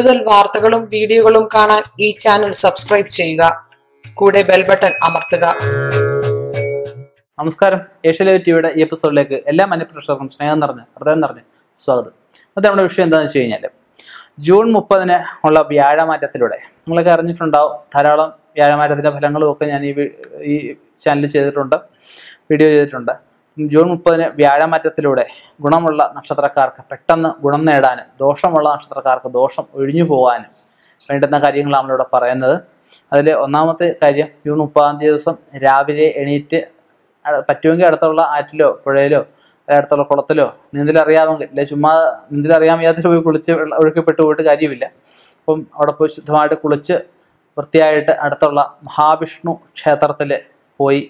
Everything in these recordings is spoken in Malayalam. കൂടുതൽ വാർത്തകളും വീഡിയോകളും കാണാൻ ഈ ചാനൽ സബ്സ്ക്രൈബ് ചെയ്യുക. കൂടെ ബെൽ ബട്ടൺ അമർത്തുക. നമസ്കാരം, ഏഷ്യാലൈവ് ടിവിയുടെ ഈ എപ്പിസോഡിലേക്ക് എല്ലാ മനുപ്രേക്ഷകർക്കും സ്നേഹം നിറഞ്ഞ ഹൃദയം നിറഞ്ഞ സ്വാഗതം. അത് നമ്മുടെ വിഷയം എന്താണെന്ന് വെച്ച് കഴിഞ്ഞാൽ, ജൂൺ 30-ന് ഉള്ള വ്യാഴമാറ്റത്തിലൂടെ നമ്മളൊക്കെ അറിഞ്ഞിട്ടുണ്ടാവും. ധാരാളം വ്യാഴമാറ്റത്തിൻ്റെ ഫലങ്ങളുമൊക്കെ ഞാൻ ഈ ചാനലിൽ ചെയ്തിട്ടുണ്ട്, വീഡിയോ ചെയ്തിട്ടുണ്ട്. ജൂൺ 30-ന് വ്യാഴമാറ്റത്തിലൂടെ ഗുണമുള്ള നക്ഷത്രക്കാർക്ക് പെട്ടെന്ന് ഗുണം നേടാനും ദോഷമുള്ള നക്ഷത്രക്കാർക്ക് ദോഷം ഒഴിഞ്ഞു പോകാനും വേണ്ടുന്ന കാര്യങ്ങളാണ് നമ്മളിവിടെ പറയുന്നത്. അതിൽ ഒന്നാമത്തെ കാര്യം, ജൂൺ 30-ാം തീയതി ദിവസം രാവിലെ എണീറ്റ് പറ്റുമെങ്കിൽ അടുത്തുള്ള ആറ്റിലോ പുഴയിലോ അടുത്തുള്ള കുളത്തിലോ നീന്തലറിയാമെങ്കിൽ, അല്ലെ ചുമ്മാ നീന്തലറിയാൻ വയ്യാത്ത പോയി കുളിച്ച് ഒഴുക്കിപ്പെട്ടു പോയിട്ട് കാര്യമില്ല. അപ്പം അവിടെ പോയി ശുദ്ധമായിട്ട് കുളിച്ച് വൃത്തിയായിട്ട് അടുത്തുള്ള മഹാവിഷ്ണു ക്ഷേത്രത്തിൽ പോയി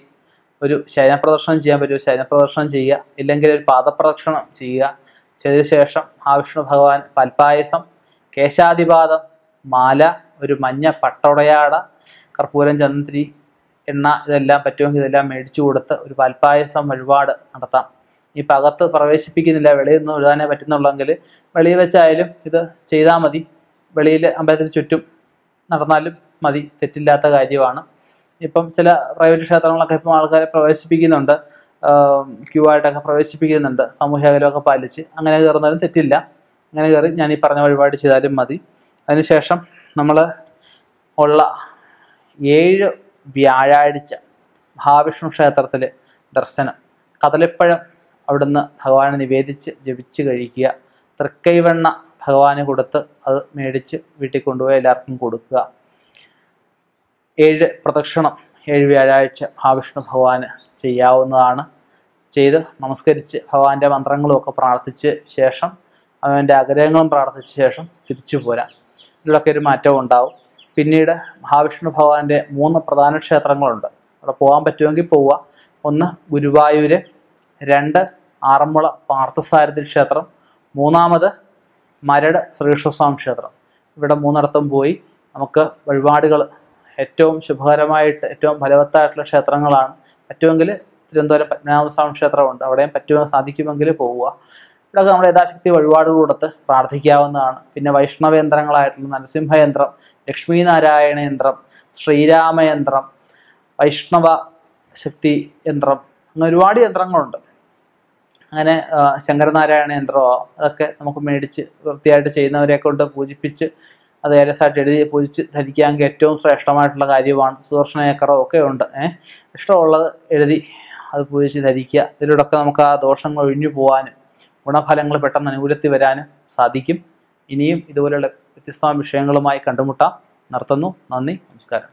ഒരു ശയനപ്രദർശനം ചെയ്യാൻ പറ്റുമോ ശയനപ്രദർശനം ചെയ്യുക, ഇല്ലെങ്കിൽ ഒരു പാദപ്രദക്ഷിണം ചെയ്യുക. ചെയ്തതിനുശേഷം മഹാവിഷ്ണു ഭഗവാൻ പൽപ്പായസം, കേശാധിപാദം, മാല, ഒരു മഞ്ഞ പട്ടൊടയാട, കർപ്പൂരം, ചന്ദ്രി, എണ്ണ, ഇതെല്ലാം പറ്റുമെങ്കിൽ ഇതെല്ലാം മേടിച്ചു കൊടുത്ത് ഒരു പൽപ്പായസം വഴിപാട് നടത്താം. ഈ പകത്ത് പ്രവേശിപ്പിക്കുന്നില്ല, വെളിയിൽ നിന്ന് എഴുതാനേ പറ്റുന്നുള്ളെങ്കിൽ വെളിയിൽ വെച്ചായാലും ഇത് ചെയ്താൽ മതി. വെളിയിൽ അമ്പലത്തിന് ചുറ്റും നടന്നാലും മതി, തെറ്റില്ലാത്ത കാര്യമാണ്. ഇപ്പം ചില പ്രൈവറ്റ് ക്ഷേത്രങ്ങളൊക്കെ ഇപ്പം ആൾക്കാരെ പ്രവേശിപ്പിക്കുന്നുണ്ട്, ക്യൂ ആയിട്ടൊക്കെ പ്രവേശിപ്പിക്കുന്നുണ്ട്. സാമൂഹ്യ അകലമൊക്കെ പാലിച്ച് അങ്ങനെ കയറുന്നാലും തെറ്റില്ല. അങ്ങനെ കയറി ഞാൻ ഈ പറഞ്ഞ വഴിപാട് ചെയ്താലും മതി. അതിനുശേഷം നമ്മൾ ഉള്ള 7 വ്യാഴാഴ്ച മഹാവിഷ്ണു ക്ഷേത്രത്തിൽ ദർശനം, കദളിപ്പഴം അവിടുന്ന് ഭഗവാനെ നിവേദിച്ച് ജപിച്ച് കഴിക്കുക. തൃക്കൈവെണ്ണ ഭഗവാന് കൊടുത്ത് അത് മേടിച്ച് വീട്ടിൽ കൊണ്ടുപോയി എല്ലാവർക്കും കൊടുക്കുക. 7 പ്രദക്ഷിണം 7 വ്യാഴാഴ്ച മഹാവിഷ്ണു ഭഗവാന് ചെയ്യാവുന്നതാണ്. ചെയ്ത് നമസ്കരിച്ച് ഭഗവാന്റെ മന്ത്രങ്ങളുമൊക്കെ പ്രാർത്ഥിച്ച ശേഷം, അവൻ്റെ ആഗ്രഹങ്ങളും പ്രാർത്ഥിച്ച ശേഷം തിരിച്ചു പോരാം. ഇതിലൊക്കെ ഒരു മാറ്റവും ഉണ്ടാവും. പിന്നീട് മഹാവിഷ്ണു ഭഗവാന്റെ 3 പ്രധാന ക്ഷേത്രങ്ങളുണ്ട്. അവിടെ പോകാൻ പറ്റുമെങ്കിൽ പോവുക. ഒന്ന് ഗുരുവായൂര്, 2 ആറന്മുള പാർത്ഥസാരഥി ക്ഷേത്രം, 3ാമത് മരട് ശ്രീകൃഷ്ണസ്വാമി ക്ഷേത്രം. ഇവിടെ 3 ഇടത്തും പോയി നമുക്ക് വഴിപാടുകൾ ഏറ്റവും ശുഭകരമായിട്ട് ഏറ്റവും ഫലവത്തായിട്ടുള്ള ക്ഷേത്രങ്ങളാണ്. പറ്റുമെങ്കിൽ തിരുവനന്തപുരം പത്മനാഭസ്വാമി ക്ഷേത്രമുണ്ട്, അവിടെയും സാധിക്കുമെങ്കിൽ പോവുക. ഇവിടെ നമ്മുടെ യഥാശക്തി വഴിപാടുകൾ കൊടുത്ത് പ്രാർത്ഥിക്കാവുന്നതാണ്. പിന്നെ വൈഷ്ണവയന്ത്രങ്ങളായിട്ടുള്ള നരസിംഹയന്ത്രം, ലക്ഷ്മീനാരായണ യന്ത്രം, ശ്രീരാമയന്ത്രം, വൈഷ്ണവ ശക്തി യന്ത്രം, അങ്ങനെ ഒരുപാട് യന്ത്രങ്ങളുണ്ട്. അങ്ങനെ ശങ്കരനാരായണ യന്ത്രമോ അതൊക്കെ നമുക്ക് മേടിച്ച് വൃത്തിയായിട്ട് ചെയ്യുന്നവരെ കൊണ്ട് പൂജിപ്പിച്ച് അത് ഏലസായിട്ട് എഴുതി പൂജിച്ച് ധരിക്കാമെങ്കിൽ ഏറ്റവും ശ്രേഷ്ഠമായിട്ടുള്ള കാര്യമാണ്. സുദർശന ചക്രം ഒക്കെ ഉണ്ട്, ഇഷ്ടമുള്ളത് എഴുതി അത് പൂജിച്ച് ധരിക്കുക. ഇതിലൂടെയൊക്കെ നമുക്ക് ആ ദോഷങ്ങൾ ഒഴിഞ്ഞു പോകാനും ഗുണഫലങ്ങൾ പെട്ടെന്ന് അനുകൂലത്തിൽ വരാനും സാധിക്കും. ഇനിയും ഇതുപോലെയുള്ള വ്യത്യസ്ത വിഷയങ്ങളുമായി കണ്ടുമുട്ടാം. നിർത്തുന്നു. നന്ദി, നമസ്കാരം.